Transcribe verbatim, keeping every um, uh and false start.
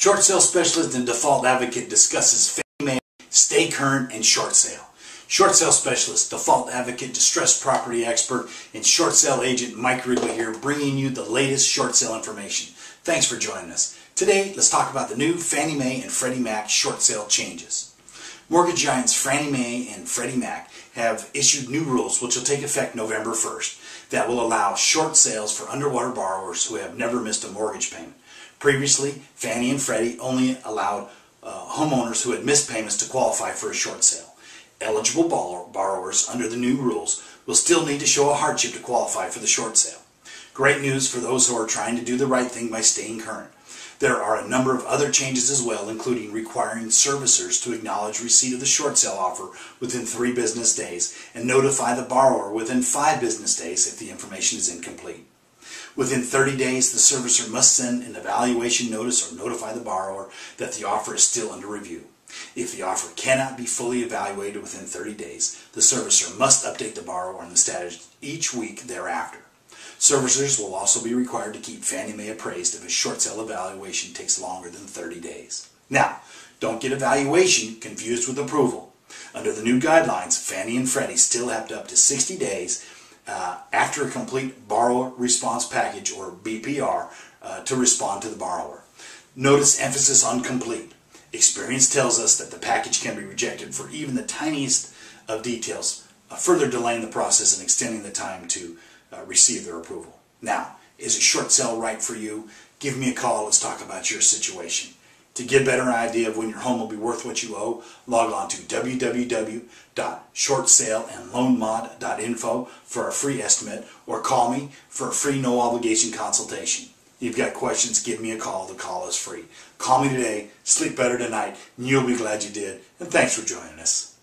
Short sale specialist and default advocate discusses Fannie Mae, stay current, and short sale. Short sale specialist, default advocate, distressed property expert, and short sale agent Mike Rigley here, bringing you the latest short sale information. Thanks for joining us. Today, let's talk about the new Fannie Mae and Freddie Mac short sale changes. Mortgage giants Fannie Mae and Freddie Mac have issued new rules which will take effect November first that will allow short sales for underwater borrowers who have never missed a mortgage payment. Previously, Fannie and Freddie only allowed uh, homeowners who had missed payments to qualify for a short sale. Eligible borrowers under the new rules will still need to show a hardship to qualify for the short sale. Great news for those who are trying to do the right thing by staying current. There are a number of other changes as well, including requiring servicers to acknowledge receipt of the short sale offer within three business days and notify the borrower within five business days if the information is incomplete. Within thirty days, the servicer must send an evaluation notice or notify the borrower that the offer is still under review. If the offer cannot be fully evaluated within thirty days, the servicer must update the borrower on the status each week thereafter. Servicers will also be required to keep Fannie Mae appraised if a short sale evaluation takes longer than thirty days. Now, don't get evaluation confused with approval. Under the new guidelines, Fannie and Freddie still have to up to sixty days uh, after a complete borrower response package, or B P R, uh, to respond to the borrower. Notice emphasis on complete. Experience tells us that the package can be rejected for even the tiniest of details, uh, further delaying the process and extending the time to uh, receive their approval. Now, is a short sale right for you? Give me a call. Let's talk about your situation. To get a better idea of when your home will be worth what you owe, log on to w w w dot short sale and loan mod dot info for a free estimate, or call me for a free no-obligation consultation. You've got questions, give me a call. The call is free. Call me today, sleep better tonight, and you'll be glad you did. And thanks for joining us.